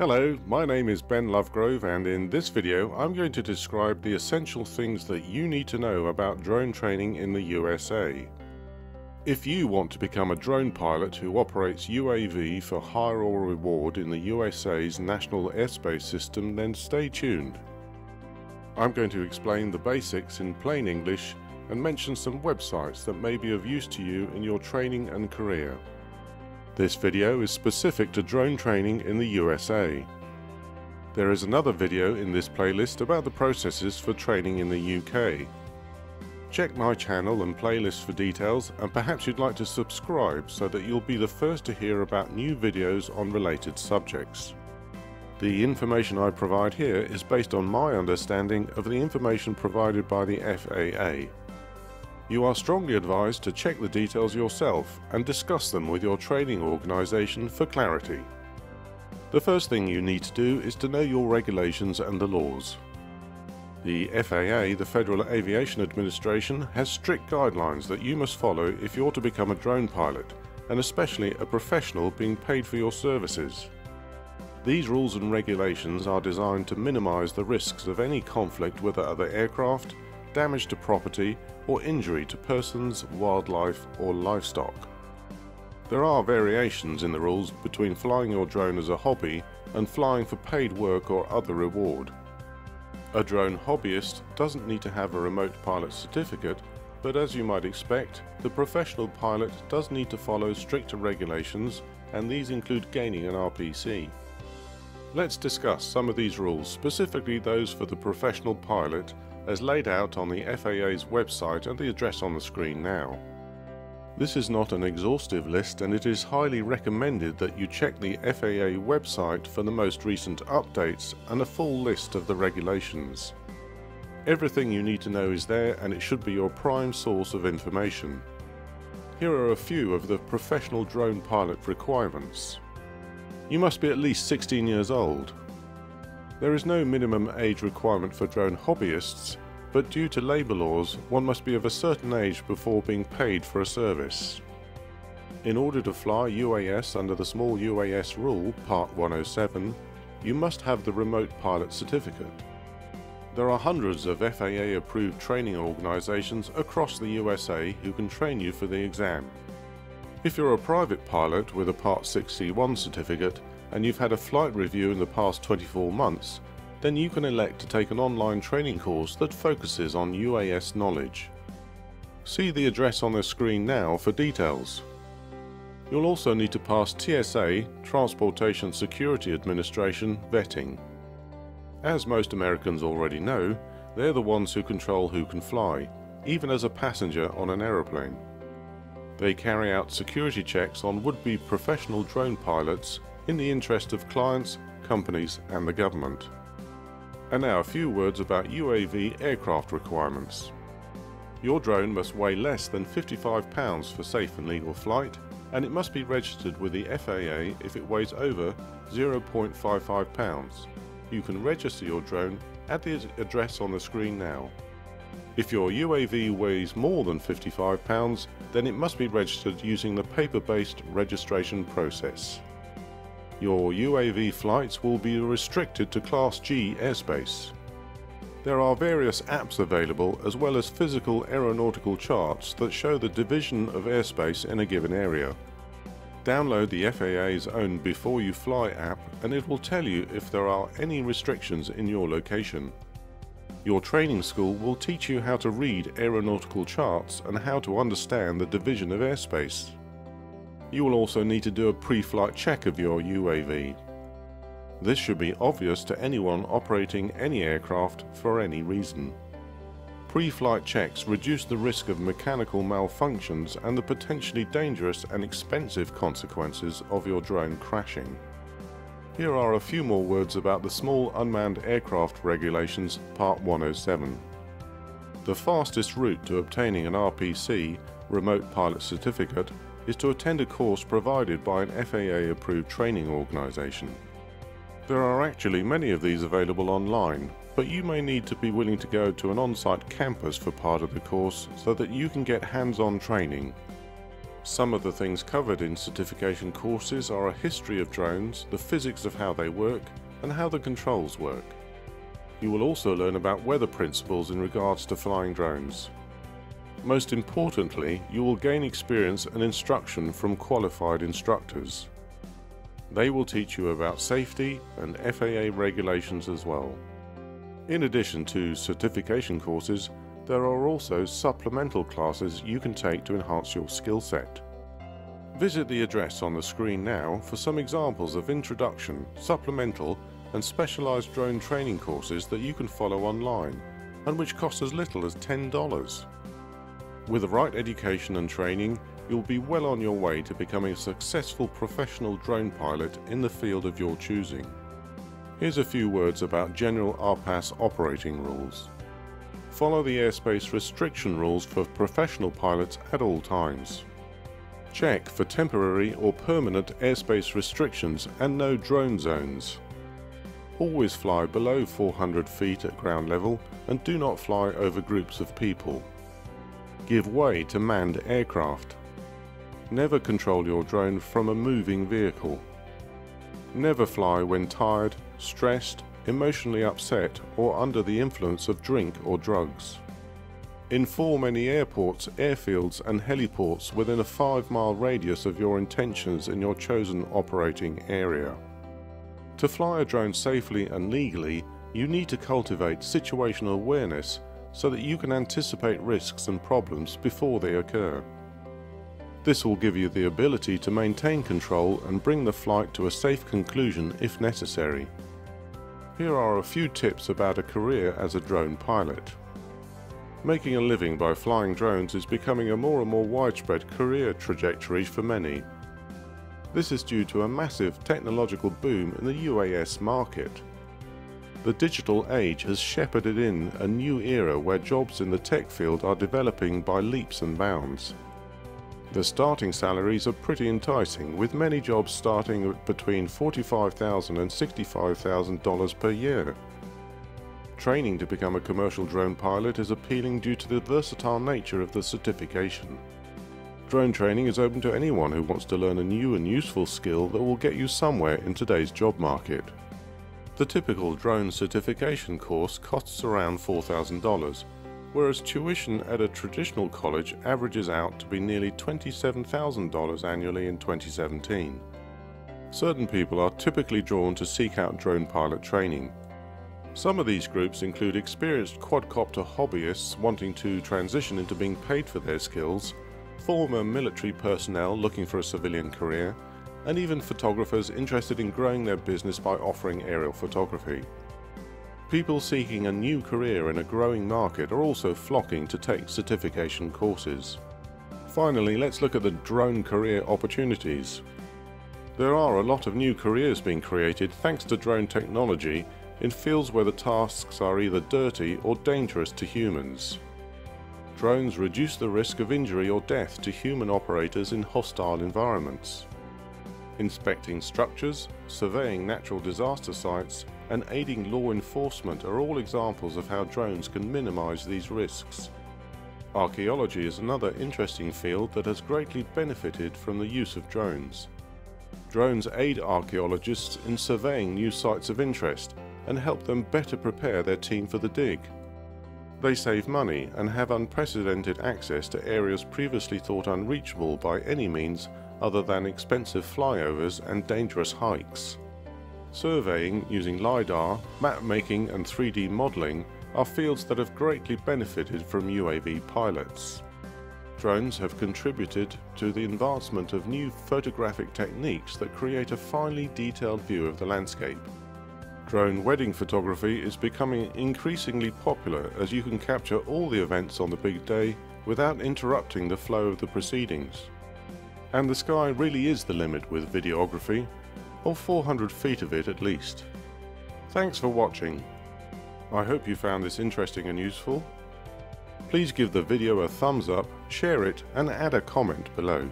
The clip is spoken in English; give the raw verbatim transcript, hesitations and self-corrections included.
Hello, my name is Ben Lovegrove, and in this video I'm going to describe the essential things that you need to know about drone training in the U S A. If you want to become a drone pilot who operates U A V for hire or reward in the U S A's national airspace system, then stay tuned. I'm going to explain the basics in plain English and mention some websites that may be of use to you in your training and career. This video is specific to drone training in the U S A. There is another video in this playlist about the processes for training in the U K. Check my channel and playlist for details, and perhaps you'd like to subscribe so that you'll be the first to hear about new videos on related subjects. The information I provide here is based on my understanding of the information provided by the F A A. You are strongly advised to check the details yourself and discuss them with your training organisation for clarity. The first thing you need to do is to know your regulations and the laws. The F A A, the Federal Aviation Administration, has strict guidelines that you must follow if you're to become a drone pilot, and especially a professional being paid for your services. These rules and regulations are designed to minimise the risks of any conflict with other aircraft, damage to property, or injury to persons, wildlife, or livestock. There are variations in the rules between flying your drone as a hobby and flying for paid work or other reward. A drone hobbyist doesn't need to have a remote pilot certificate, but as you might expect, the professional pilot does need to follow stricter regulations, and these include gaining an R P C. Let's discuss some of these rules, specifically those for the professional pilot, as laid out on the F A A's website and the address on the screen now. This is not an exhaustive list, and it is highly recommended that you check the F A A website for the most recent updates and a full list of the regulations. Everything you need to know is there, and it should be your prime source of information. Here are a few of the professional drone pilot requirements. You must be at least sixteen years old. There is no minimum age requirement for drone hobbyists, but due to labour laws, one must be of a certain age before being paid for a service. In order to fly U A S under the small U A S rule, Part one oh seven, you must have the remote pilot certificate. There are hundreds of F A A approved training organisations across the U S A who can train you for the exam. If you're a private pilot with a Part sixty-one certificate, and you've had a flight review in the past twenty-four months, then you can elect to take an online training course that focuses on U A S knowledge. See the address on the screen now for details. You'll also need to pass T S A, Transportation Security Administration, vetting. As most Americans already know, they're the ones who control who can fly, even as a passenger on an aeroplane. They carry out security checks on would-be professional drone pilots in the interest of clients, companies, and the government. And now a few words about U A V aircraft requirements. Your drone must weigh less than fifty-five pounds for safe and legal flight, and it must be registered with the F A A if it weighs over zero point five five pounds. You can register your drone at the address on the screen now. If your U A V weighs more than fifty-five pounds, then it must be registered using the paper-based registration process. Your U A V flights will be restricted to Class G airspace. There are various apps available, as well as physical aeronautical charts that show the division of airspace in a given area. Download the F A A's own Before You Fly app, and it will tell you if there are any restrictions in your location. Your training school will teach you how to read aeronautical charts and how to understand the division of airspace. You will also need to do a pre-flight check of your U A V. This should be obvious to anyone operating any aircraft for any reason. Pre-flight checks reduce the risk of mechanical malfunctions and the potentially dangerous and expensive consequences of your drone crashing. Here are a few more words about the Small Unmanned Aircraft Regulations, Part one oh seven. The fastest route to obtaining an R P C, Remote Pilot Certificate, is to attend a course provided by an F A A-approved training organisation. There are actually many of these available online, but you may need to be willing to go to an on-site campus for part of the course so that you can get hands-on training. Some of the things covered in certification courses are a history of drones, the physics of how they work, and how the controls work. You will also learn about weather principles in regards to flying drones. Most importantly, you will gain experience and instruction from qualified instructors. They will teach you about safety and F A A regulations as well. In addition to certification courses, there are also supplemental classes you can take to enhance your skill set. Visit the address on the screen now for some examples of introduction, supplemental and specialised drone training courses that you can follow online and which cost as little as ten dollars. With the right education and training, you'll be well on your way to becoming a successful professional drone pilot in the field of your choosing. Here's a few words about general R P A S operating rules. Follow the airspace restriction rules for professional pilots at all times. Check for temporary or permanent airspace restrictions and no drone zones. Always fly below four hundred feet at ground level and do not fly over groups of people. Give way to manned aircraft. Never control your drone from a moving vehicle. Never fly when tired, stressed, emotionally upset or under the influence of drink or drugs. Inform any airports, airfields and heliports within a five mile radius of your intentions in your chosen operating area. To fly a drone safely and legally, you need to cultivate situational awareness so that you can anticipate risks and problems before they occur. This will give you the ability to maintain control and bring the flight to a safe conclusion if necessary. Here are a few tips about a career as a drone pilot. Making a living by flying drones is becoming a more and more widespread career trajectory for many. This is due to a massive technological boom in the U A S market. The digital age has shepherded in a new era where jobs in the tech field are developing by leaps and bounds. The starting salaries are pretty enticing, with many jobs starting at between forty-five thousand dollars and sixty-five thousand dollars per year. Training to become a commercial drone pilot is appealing due to the versatile nature of the certification. Drone training is open to anyone who wants to learn a new and useful skill that will get you somewhere in today's job market. The typical drone certification course costs around four thousand dollars, whereas tuition at a traditional college averages out to be nearly twenty-seven thousand dollars annually in twenty seventeen. Certain people are typically drawn to seek out drone pilot training. Some of these groups include experienced quadcopter hobbyists wanting to transition into being paid for their skills, former military personnel looking for a civilian career, and even photographers interested in growing their business by offering aerial photography. People seeking a new career in a growing market are also flocking to take certification courses. Finally, let's look at the drone career opportunities. There are a lot of new careers being created thanks to drone technology in fields where the tasks are either dirty or dangerous to humans. Drones reduce the risk of injury or death to human operators in hostile environments. Inspecting structures, surveying natural disaster sites, and aiding law enforcement are all examples of how drones can minimize these risks. Archaeology is another interesting field that has greatly benefited from the use of drones. Drones aid archaeologists in surveying new sites of interest and help them better prepare their team for the dig. They save money and have unprecedented access to areas previously thought unreachable by any means other than expensive flyovers and dangerous hikes. Surveying using LiDAR, map making and three D modelling are fields that have greatly benefited from U A V pilots. Drones have contributed to the advancement of new photographic techniques that create a finely detailed view of the landscape. Drone wedding photography is becoming increasingly popular as you can capture all the events on the big day without interrupting the flow of the proceedings. And the sky really is the limit with videography, or four hundred feet of it at least. Thanks for watching. I hope you found this interesting and useful. Please give the video a thumbs up, share it and add a comment below.